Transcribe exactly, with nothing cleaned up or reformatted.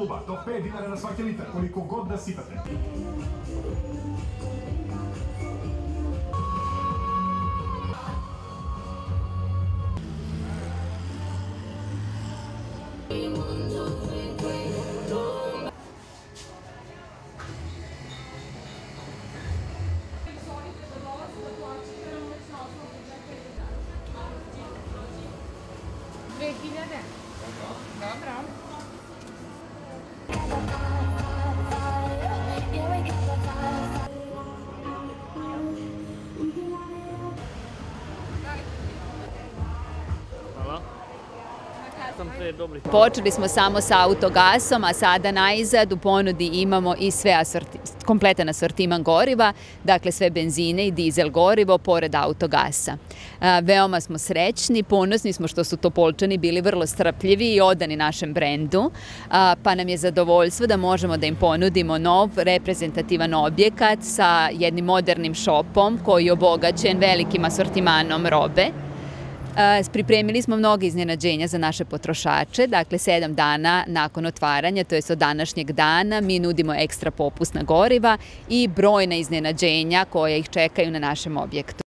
Kuba, dok pet dinara na svaki litar, koliko god da sitate. dvehiljade. Dobro. Hvala. Počeli smo samo sa autogasom, a sada najzad u ponudi imamo i sve asorti, kompletan asortiman goriva, dakle sve benzine i dizel gorivo pored autogasa. Veoma smo srećni, ponosni smo što su Topoljčani bili vrlo strpljivi i odani našem brendu, pa nam je zadovoljstvo da možemo da im ponudimo nov reprezentativan objekat sa jednim modernim šopom koji je obogaćen velikim asortimanom robe. Pripremili smo mnoge iznenađenja za naše potrošače, dakle sedam dana nakon otvaranja, to jest od današnjeg dana, mi nudimo ekstra popusna goriva i brojna iznenađenja koja ih čekaju na našem objektu.